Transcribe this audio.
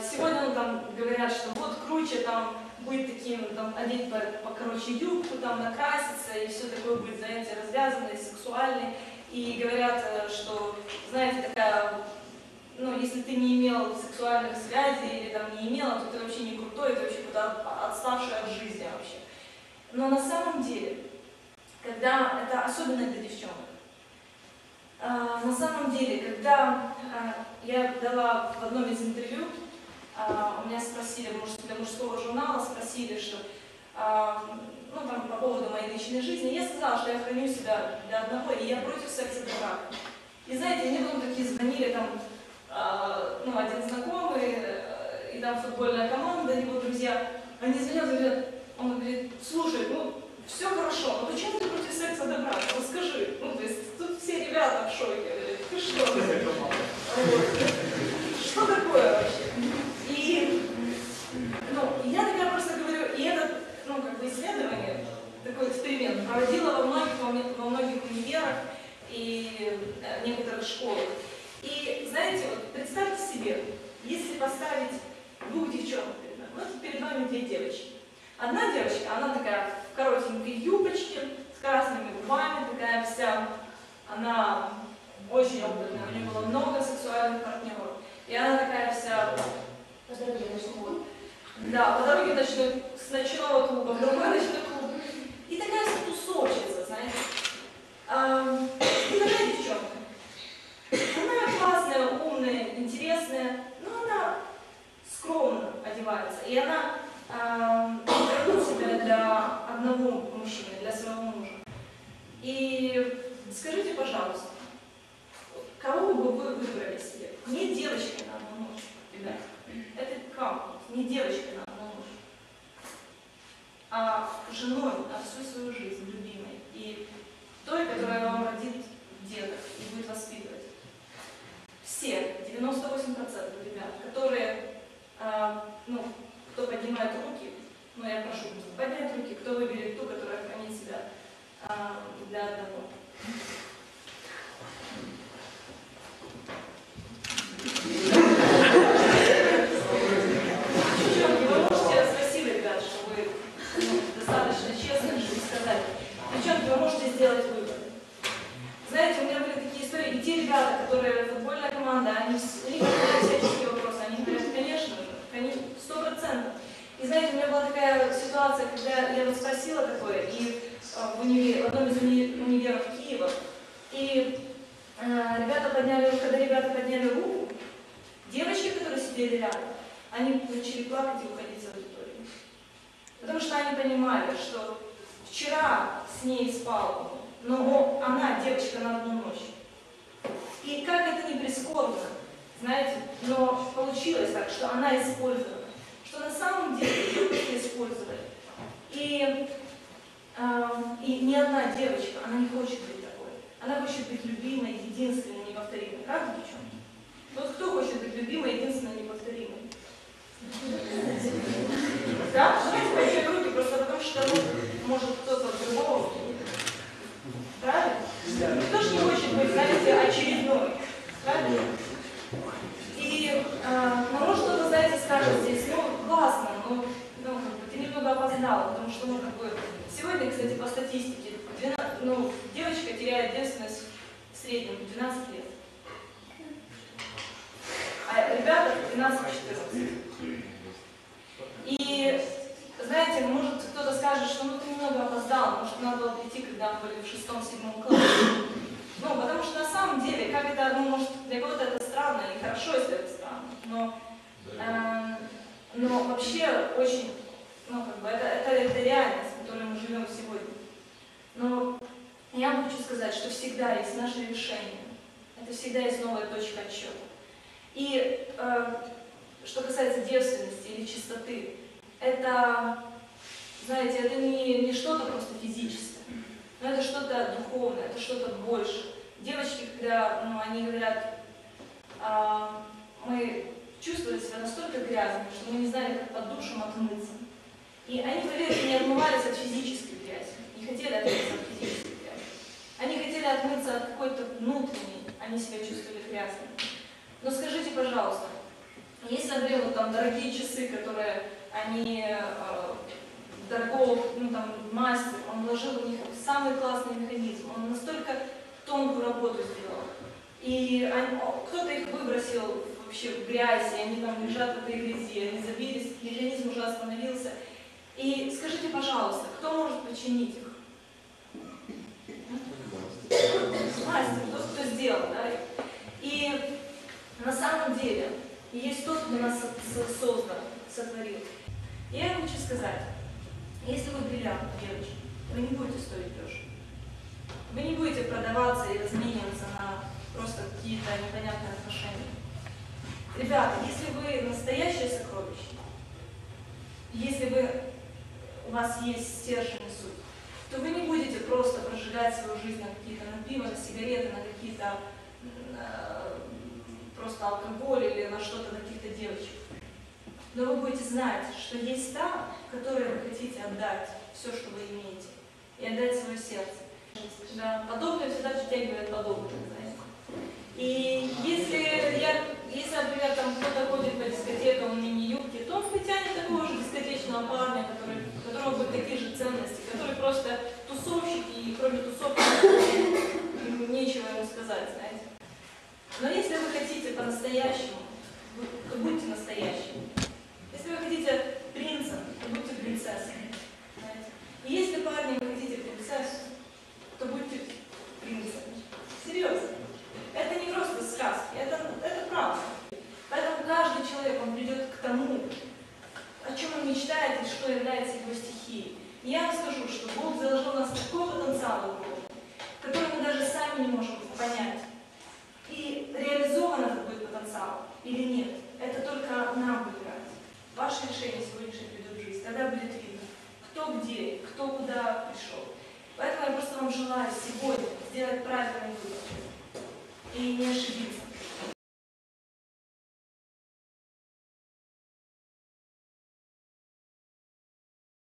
Сегодня там говорят, что вот круче там быть таким, там одеть покороче юбку, там накраситься, и все такое будет, знаете, развязанное, сексуальное. И говорят, что, знаете, такая, ну, если ты не имел сексуальных связей или там не имела, то ты вообще не крутой, ты вообще куда-то отставшая от жизни вообще. Но на самом деле, когда это особенно для девчонок, на самом деле, когда я дала в одном из интервью, у меня спросили, для мужского журнала спросили, что, ну, там, по поводу моей личной жизни, я сказала, что я храню себя для одного, и я против секса до брака. И знаете, мне потом такие звонили, там, ну, один знакомый, и там футбольная команда, его друзья, они звонят, он говорит, слушай, ну, все хорошо, но почему ты против секса до брака? Расскажи. Ну, то есть, тут все ребята в шоке, говорят, ты что? Что такое вообще? И, ну, я тогда просто говорю, и это, ну, как бы исследование, такой эксперимент, проводила во многих универах и некоторых школах. И, знаете, вот представьте себе, если поставить двух девчонок перед нами, вот перед вами две девочки. Одна девочка, она такая в коротенькой юбочке, с красными губами, такая вся, она очень опытная, у нее было много сексуальных партнеров. И она такая вся по дороге в ночной клуб. Да, по дороге с ночного клуба в другой ночной клуб. И такая вся тусовщица, знаете. И такая девчонка. Она классная, умная, интересная, но она скромно одевается. И она хранит себя для одного мужчины, для своего мужа. И скажите, пожалуйста, кого бы вы выбрали себе? Не девочка на одну ночь, ребята. Это к вам. Не девочка на одну ночь. А женой на всю свою жизнь, любимой. И той, которая вам родит деток и будет воспитывать. Все, 98%, ребят, которые, ну, кто поднимает руки, ну, я прошу, поднять руки, кто выберет ту, которая хранит себя для одного. Девчонки, вы можете, спасибо, ребят, что вы, ну, достаточно честно, чтобы сказать. Девчонки, вы можете сделать выбор. Знаете, у меня были такие истории, и те ребята, которые футбольная команда, они задают всяческие вопросы, они говорят, конечно же, конечно, 100%. И знаете, у меня была такая ситуация, когда я вот спросила такое, и в одном из универов Киева, и когда ребята подняли руку, девочки, которые сидели рядом, они начали плакать и уходить из аудитории. Потому что они понимали, что вчера с ней спал, но она девочка на одну ночь. И как это не прискорбно, знаете, но получилось так, что она использована, что на самом деле ее просто использовали. И ни одна девочка, она не хочет быть такой. Она хочет быть любимой, единственной, неповторимой. Правда, девчонки? Вот кто хочет быть любимой, единственной, неповторимой? Да? Давайте поднимем руки, просто потому что, ну, может кто-то другого. Правильно? Никто же не хочет быть, знаете, очередной. Правильно? И, ну, что-то, знаете, скажет здесь, ну, классно, но, ну, ты немного опоздала, потому что, ну, как бы, сегодня, кстати, по статистике, ну, девочка теряет девственность в среднем 12 лет. А ребята 12-14. И, знаете, может кто-то скажет, что ну ты немного опоздал, может надо было прийти, когда мы были в 6-7 классе. Ну, потому что на самом деле, как это, ну, может, для кого-то это странно, и хорошо, если это странно, но вообще очень, ну, как бы, это реальность, в которой мы живем сегодня. Но я хочу сказать, что всегда есть наше решение. Это всегда есть новая точка отсчета. И что касается девственности или чистоты, это, знаете, это не что-то просто физическое, но это что-то духовное, это что-то больше. Девочки, когда, ну, они говорят, мы чувствовали себя настолько грязными, что мы не знали, как под душем отмыться. И они, поверьте, не отмывались от физической грязи, не хотели отмыться от физической грязи. Они хотели отмыться от какой-то внутренней, они себя чувствовали грязными. Но скажите, пожалуйста, Есть, например, вот там дорогие часы, которые они дорогого, ну там мастер, он вложил в них самый классный механизм, он настолько тонкую работу сделал. И кто-то их выбросил вообще в грязь, и они там лежат в этой грязи, они забились, механизм уже остановился. И скажите, пожалуйста, кто может починить их? Мастер, тот, кто сделал, да? И на самом деле есть тот, кто нас создал, сотворил. Я вам хочу сказать, если вы бриллиант, девочки, вы не будете стоить дешево. Вы не будете продаваться и размениваться на просто какие-то непонятные отношения. Ребята, если вы настоящее сокровище, если вы, у вас есть стержень и суть, то вы не будете просто прожигать свою жизнь на какие-то пиво, на сигареты, на какие-то просто алкоголь или на что-то, на каких-то девочек. Но вы будете знать, что есть та, которой вы хотите отдать все, что вы имеете, и отдать свое сердце. Да, подобное всегда притягивает подобное, знаете. И если например, там кто-то ходит по дискотекам, мини-юбки, то он притянет такого же дискотечного парня, у которого будут такие же ценности, который просто тусовщик, и кроме тусовки нечего ему сказать, знаете. Но если вы хотите по-настоящему, то будьте настоящими. Если вы хотите принца, то будьте принцессой. Знаете. И если, парни, вы хотите принцессу, то будьте принцами. Серьезно. Это не просто сказки, это правда. Поэтому каждый человек, он придет к тому, о чем он мечтает и что является его стихией. И я вам скажу, что Бог заложил в нас такой потенциал, который мы даже сами не можем понять. И реализован этот будет потенциал или нет, это только нам выбирать. Ваше решение сегодняшнее придет в жизнь, тогда будет видно, кто где, кто куда пришел. Поэтому я просто вам желаю сегодня сделать правильный выбор и не ошибиться.